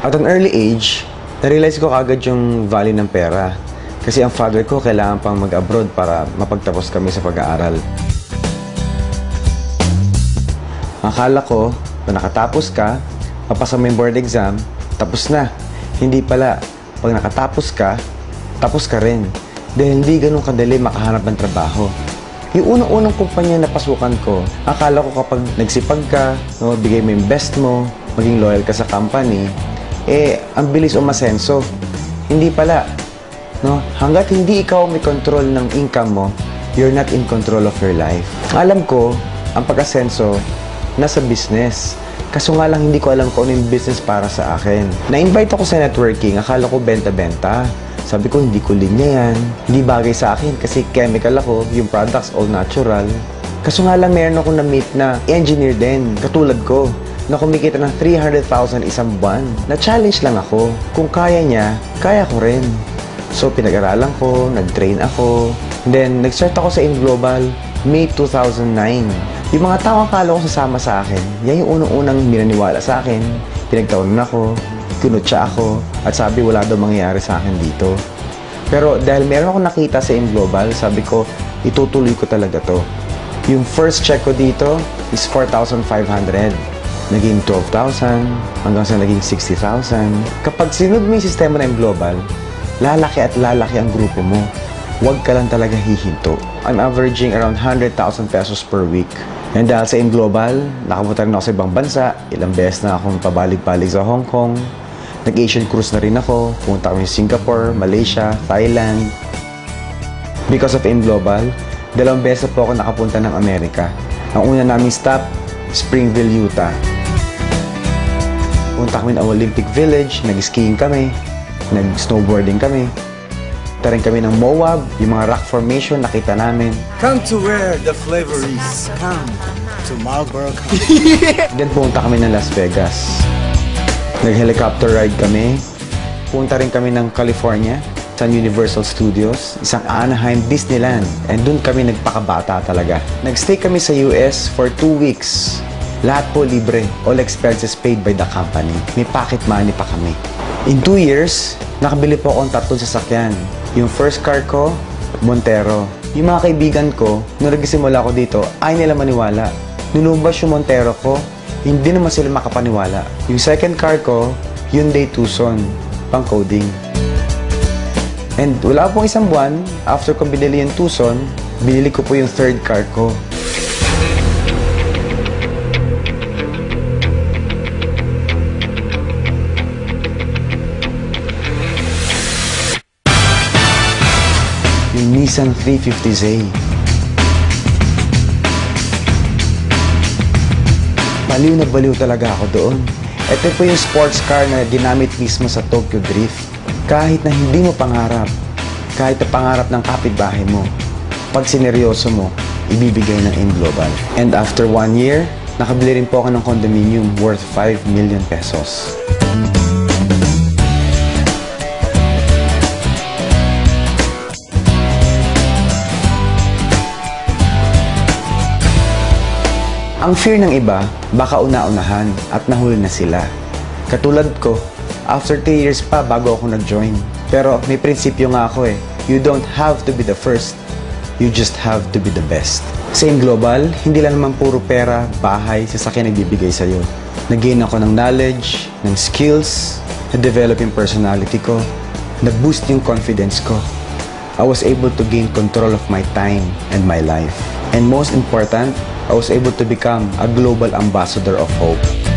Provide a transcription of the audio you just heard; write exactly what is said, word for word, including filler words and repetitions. At an early age, na-realize ko agad yung value ng pera. Kasi ang father ko kailangan pang mag-abroad para mapagtapos kami sa pag-aaral. Akala ko na nakatapos ka, papasa mo yung board exam, tapos na. Hindi pala, pag nakatapos ka, tapos ka rin. Dahil hindi ganun kadali makahanap ng trabaho. Yung unang-unang kumpanya na pasukan ko, akala ko kapag nagsipag ka, mabigay mo yung best mo, maging loyal ka sa company, eh, ang bilis umasenso. Hindi pala. No? Hanggat hindi ikaw may control ng income mo, you're not in control of your life. Alam ko, ang pag-asenso, nasa business. Kaso nga lang hindi ko alam kung ano yung business para sa akin. Na-invite ako sa networking, akala ko benta-benta. Sabi ko, hindi ko linya yan. Hindi bagay sa akin kasi chemical ako, yung products all natural. Kaso nga lang meron ako na-meet na engineer din, katulad ko, na kumikita ng three hundred thousand isang buwan. Na-challenge lang ako. Kung kaya niya, kaya ko rin. So, pinag-aralan ko, nag-train ako. Then, nag-start ako sa InGlobal, May two thousand nine. Yung mga taong akala ko sasama sa akin, yan yung unang-unang minaniwala sa akin. Pinagtawanan ako, kinutsa ako, at sabi wala daw mangyayari sa akin dito. Pero dahil meron akong nakita sa InGlobal, sabi ko, itutuloy ko talaga to. Yung first check ko dito is four thousand five hundred. Naging twelve thousand, hanggang sa naging sixty thousand. Kapag sinunod mo yung sistema ng global, lalaki at lalaki ang grupo mo. Huwag ka lang talaga hihinto. I'm averaging around one hundred thousand pesos per week. And dahil sa InGlobal, nakapunta rin ako sa ibang bansa. Ilang beses na akong pabalik-balik sa Hong Kong. Nag-Asian cruise na rin ako. Pumunta kami sa Singapore, Malaysia, Thailand. Because of InGlobal, dalawang beses po ako nakapunta ng Amerika. Ang una naming stop, Springville, Utah. Punta kami ng Olympic Village, nag-skiing kami, nag-snowboarding kami. Punta rin kami ng M O A B, yung mga rock formation nakita namin. Come to where the flavor is. Come to Marlboro County. Then punta kami ng Las Vegas. Nag-helicopter ride kami. Punta rin kami ng California, sa Universal Studios, isang Anaheim, Disneyland. And doon kami nagpakabata talaga. Nagstay kami sa U S for two weeks. Lahat po libre. All expenses paid by the company. May pocket money pa kami. In two years, nakabili po akong tatlong sasakyan. Yung first car ko, Montero. Yung mga kaibigan ko, nung nagsimula ko dito, ay nila maniwala. Nunubas yung Montero ko, hindi naman sila makapaniwala. Yung second car ko, Hyundai Tucson, pang coding. And wala pong isang buwan, after ko binili yung Tucson, binili ko po yung third car ko. Yung Nissan three fifty Z. Baliw na baliw talaga ako doon. Ito po yung sports car na ginamit mismo sa Tokyo Drift. Kahit na hindi mo pangarap, kahit na pangarap ng kapitbahay mo, pag sineryoso mo, ibibigay ng InGlobal. And after one year, nakabili rin po ako ng condominium worth five million pesos. Ang fear ng iba, baka una-unahan at nahuli na sila. Katulad ko, after three years pa bago ako nag-join. Pero may prinsipyo nga ako eh. You don't have to be the first. You just have to be the best. Sa InGlobal, hindi lang naman puro pera, bahay, sasakyan nagbibigay sa'yo. Nag-gain ako ng knowledge, ng skills, na-develop yung personality ko, na-boost yung confidence ko. I was able to gain control of my time and my life. And most important, I was able to become a global ambassador of hope.